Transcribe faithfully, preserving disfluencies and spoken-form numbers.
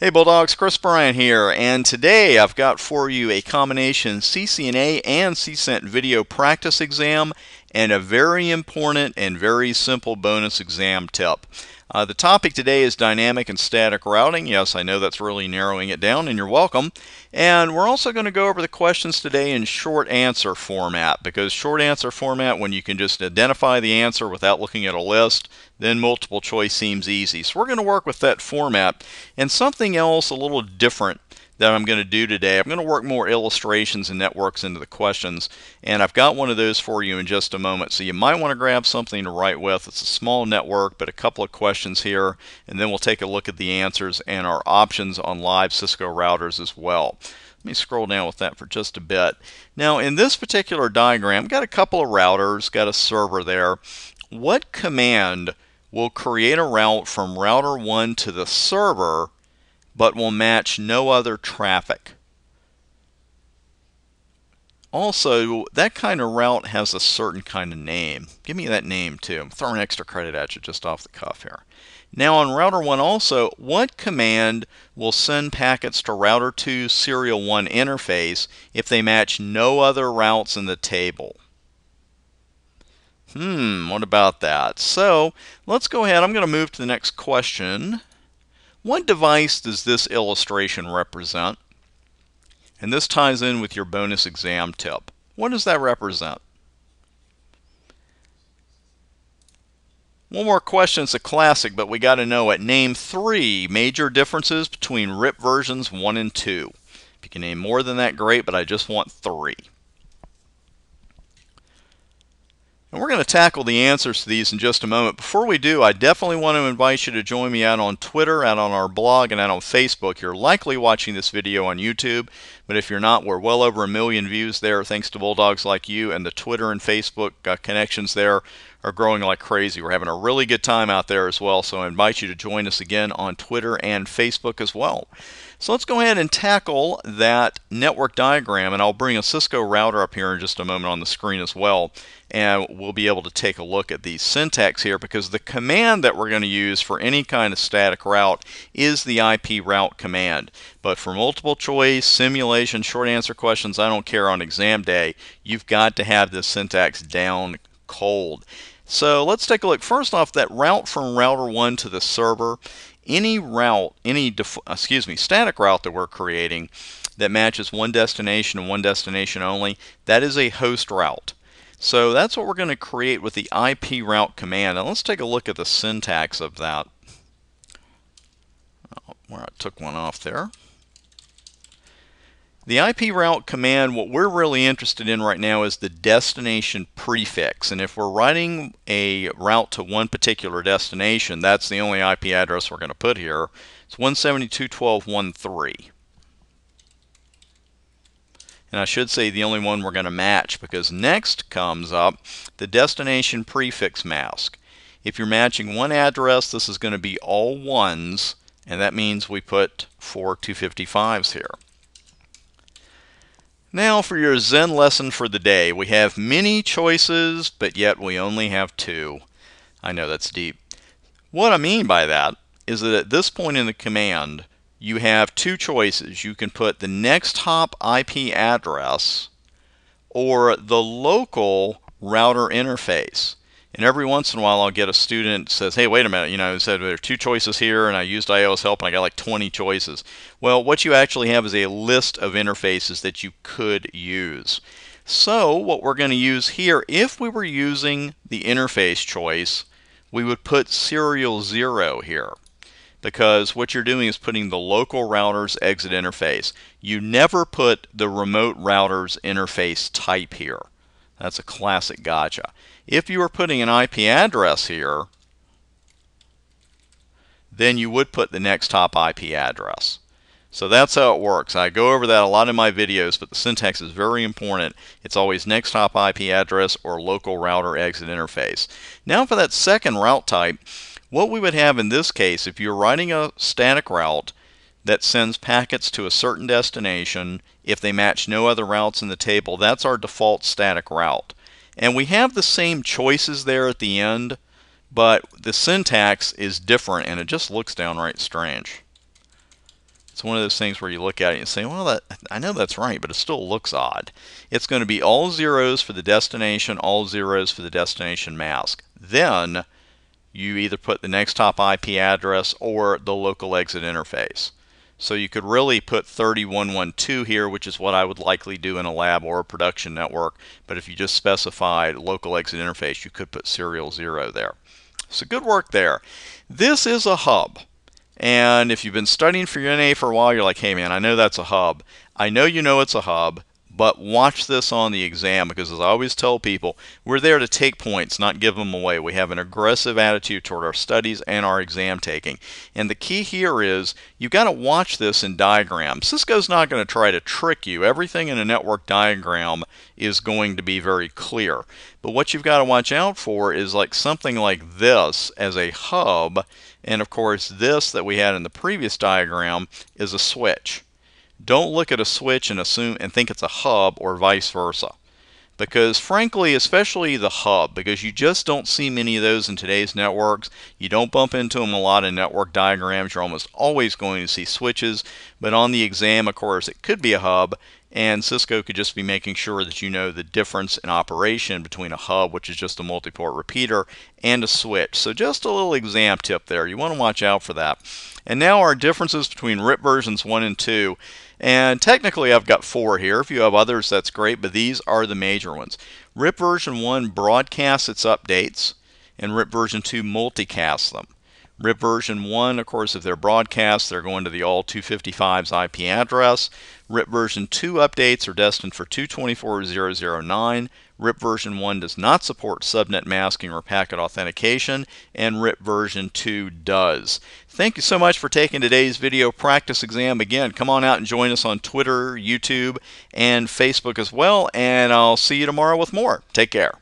Hey Bulldogs, Chris Bryant here, and today I've got for you a combination C C N A and C C E N T video practice exam and a very important and very simple bonus exam tip. Uh, the topic today is dynamic and static routing. Yes, I know that's really narrowing it down, and you're welcome. And we're also going to go over the questions today in short answer format, because short answer format, when you can just identify the answer without looking at a list, then multiple choice seems easy. So we're going to work with that format. And something else a little different that I'm going to do today, I'm going to work more illustrations and networks into the questions. And I've got one of those for you in just a moment. So you might want to grab something to write with. It's a small network, but a couple of questions here. And then we'll take a look at the answers and our options on live Cisco routers as well. Let me scroll down with that for just a bit. Now, in this particular diagram, got a couple of routers, got a server there. What command will create a route from router one to the server, but will match no other traffic? Also, that kind of route has a certain kind of name. Give me that name too. I'm throwing extra credit at you just off the cuff here. Now on router one also, what command will send packets to router two serial one interface if they match no other routes in the table? Hmm, what about that? So let's go ahead. I'm going to move to the next question. What device does this illustration represent? And this ties in with your bonus exam tip. What does that represent? One more question, it's a classic, but we got to know it. Name three major differences between R I P versions one and two. If you can name more than that, great, but I just want three. And we're going to tackle the answers to these in just a moment. Before we do, I definitely want to invite you to join me out on Twitter, out on our blog, and out on Facebook. You're likely watching this video on YouTube, but if you're not, we're well over a million views there thanks to Bulldogs like you, and the Twitter and Facebook uh, connections there are growing like crazy. We're having a really good time out there as well, so I invite you to join us again on Twitter and Facebook as well. So let's go ahead and tackle that network diagram, and I'll bring a Cisco router up here in just a moment on the screen as well, and we'll be able to take a look at the syntax here, because the command that we're going to use for any kind of static route is the I P route command. But for multiple choice, simulation, short answer questions, I don't care, on exam day, you've got to have this syntax down cold. So let's take a look. First off, that route from router one to the server. Any route, any def excuse me, static route that we're creating that matches one destination and one destination only, that is a host route. So that's what we're going to create with the I P route command. Now let's take a look at the syntax of that. Oh, where I took one off there. The I P route command, what we're really interested in right now is the destination prefix. And if we're writing a route to one particular destination, that's the only I P address we're going to put here. It's one seventy-two dot twelve dot one three. And I should say the only one we're going to match, because next comes up the destination prefix mask. If you're matching one address, this is going to be all ones, and that means we put four two fifty-fives here. Now for your Zen lesson for the day. We have many choices, but yet we only have two. I know that's deep. What I mean by that is that at this point in the command, you have two choices. You can put the next hop I P address or the local router interface. And every once in a while I'll get a student that says, hey, wait a minute, you know, said there are two choices here, and I used I O S help and I got like twenty choices. Well, what you actually have is a list of interfaces that you could use. So what we're going to use here, if we were using the interface choice, we would put serial zero here, because what you're doing is putting the local router's exit interface. You never put the remote router's interface type here. That's a classic gotcha. If you were putting an I P address here, then you would put the next hop I P address. So that's how it works. I go over that a lot in my videos, but the syntax is very important. It's always next hop I P address or local router exit interface. Now for that second route type, what we would have in this case, if you're writing a static route that sends packets to a certain destination, if they match no other routes in the table, that's our default static route. And we have the same choices there at the end, but the syntax is different, and it just looks downright strange. It's one of those things where you look at it and say, well, that, I know that's right, but it still looks odd. It's going to be all zeros for the destination, all zeros for the destination mask. Then you either put the next top I P address or the local exit interface. So you could really put thirty one twelve here, which is what I would likely do in a lab or a production network. But if you just specified local exit interface, you could put serial zero there. So good work there. This is a hub. And if you've been studying for your N A for a while, you're like, hey man, I know that's a hub. I know you know it's a hub, but watch this on the exam, because as I always tell people, we're there to take points, not give them away. We have an aggressive attitude toward our studies and our exam taking. And the key here is you've got to watch this in diagrams. Cisco's not going to try to trick you. Everything in a network diagram is going to be very clear. But what you've got to watch out for is like something like this as a hub. And of course, this that we had in the previous diagram is a switch. Don't look at a switch and assume and think it's a hub or vice versa. Because frankly, especially the hub, because you just don't see many of those in today's networks. You don't bump into them a lot in network diagrams. You're almost always going to see switches. But on the exam, of course, it could be a hub. And Cisco could just be making sure that you know the difference in operation between a hub, which is just a multi-port repeater, and a switch. So just a little exam tip there. You want to watch out for that. And now our differences between R I P versions one and two. And technically I've got four here. If you have others, that's great, but these are the major ones. R I P version one broadcasts its updates, and R I P version two multicasts them. R I P version one, of course, if they're broadcast, they're going to the all two fifty-five's I P address. R I P version two updates are destined for two twenty-four dot zero dot zero nine. R I P version one does not support subnet masking or packet authentication, and R I P version two does. Thank you so much for taking today's video practice exam. Again, come on out and join us on Twitter, YouTube, and Facebook as well, and I'll see you tomorrow with more. Take care.